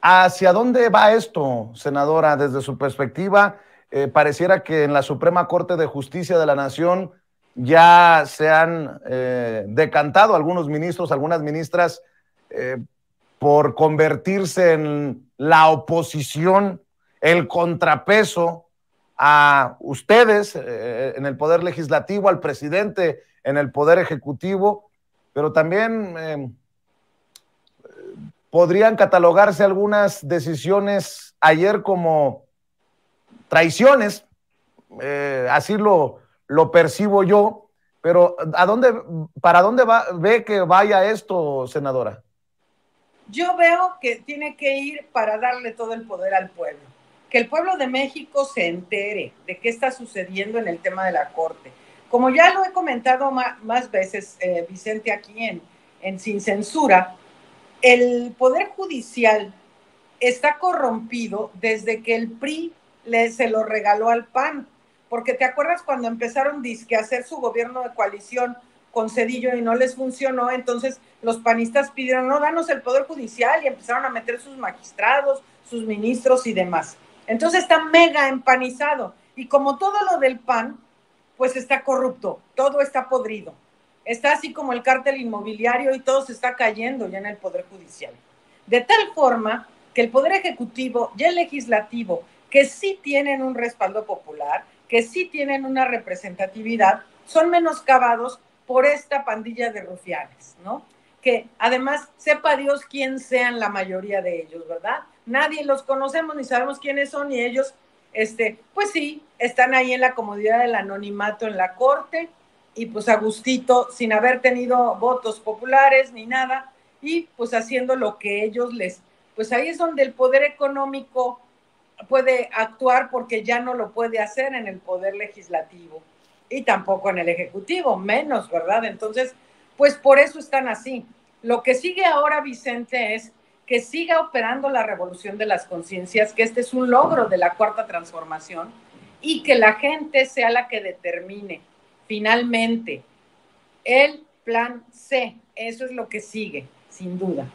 ¿Hacia dónde va esto, senadora? Desde su perspectiva, pareciera que en la Suprema Corte de Justicia de la Nación ya se han decantado algunos ministros, algunas ministras, por convertirse en la oposición, el contrapeso a ustedes en el Poder Legislativo, al presidente en el Poder Ejecutivo, pero también podrían catalogarse algunas decisiones ayer como traiciones, así lo percibo yo, pero ¿para dónde ve que vaya esto, senadora? Yo veo que tiene que ir para darle todo el poder al pueblo, que el pueblo de México se entere de qué está sucediendo en el tema de la Corte. Como ya lo he comentado más veces, Vicente, aquí en Sin Censura, el Poder Judicial está corrompido desde que el PRI se lo regaló al PAN, porque te acuerdas cuando empezaron dizque a hacer su gobierno de coalición con Cedillo y no les funcionó, entonces los panistas pidieron, no, danos el Poder Judicial, y empezaron a meter sus magistrados, sus ministros y demás. Entonces está mega empanizado, y como todo lo del PAN, pues está corrupto, todo está podrido, está así como el cártel inmobiliario y todo se está cayendo ya en el Poder Judicial. De tal forma que el Poder Ejecutivo y el Legislativo, que sí tienen un respaldo popular, que sí tienen una representatividad, son menoscabados por esta pandilla de rufianes, ¿no? Que además, sepa Dios quién sean la mayoría de ellos, ¿verdad? Nadie los conocemos, ni sabemos quiénes son, y ellos, pues sí, están ahí en la comodidad del anonimato en la Corte, y pues a gustito, sin haber tenido votos populares ni nada, y pues haciendo lo que ellos les... Pues ahí es donde el poder económico puede actuar, porque ya no lo puede hacer en el Poder Legislativo, y tampoco en el Ejecutivo, menos, ¿verdad? Entonces, pues por eso están así. Lo que sigue ahora, Vicente, es que siga operando la revolución de las conciencias, que este es un logro de la Cuarta Transformación, y que la gente sea la que determine finalmente el Plan C. Eso es lo que sigue, sin duda.